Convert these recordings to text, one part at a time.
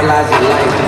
paralyzed your life.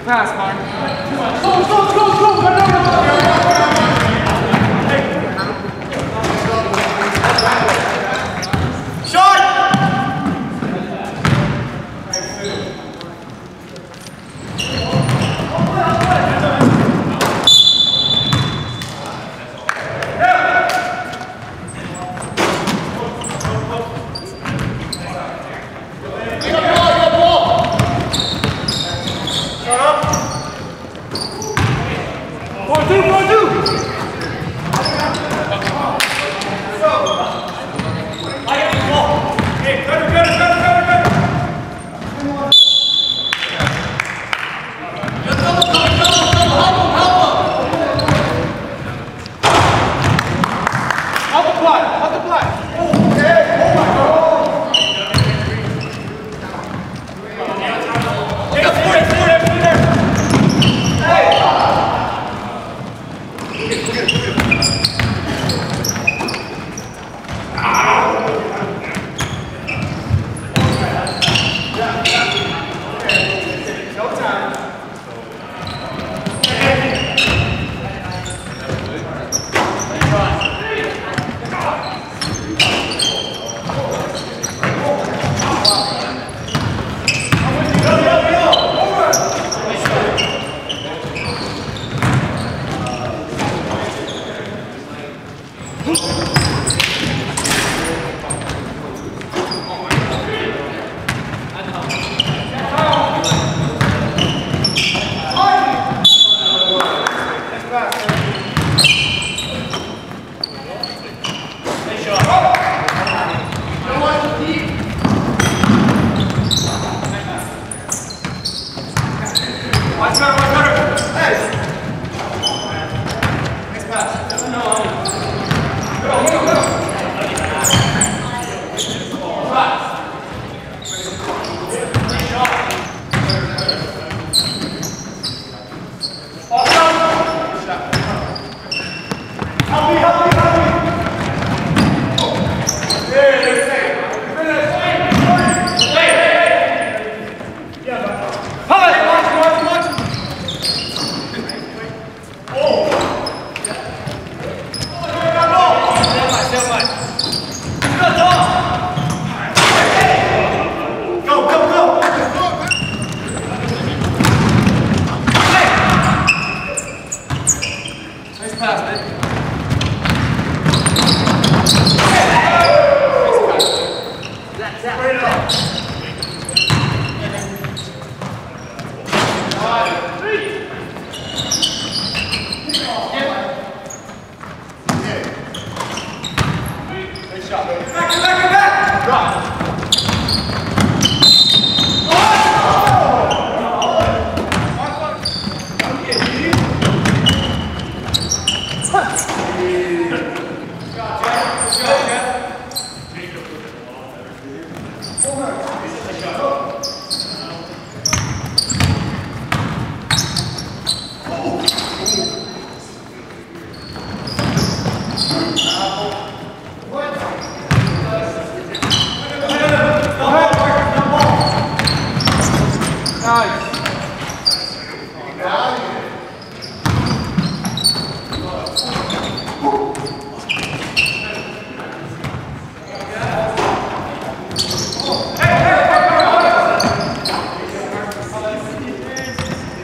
Pass, Mark. Go, no, no. Shot!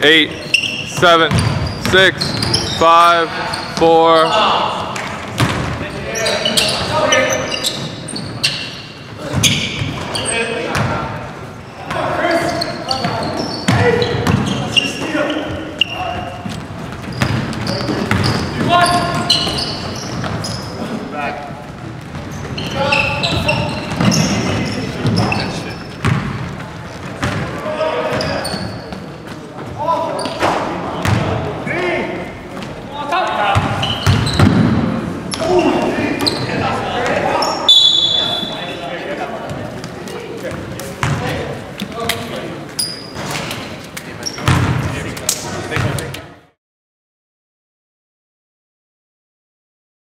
8, 7, 6, 5, 4.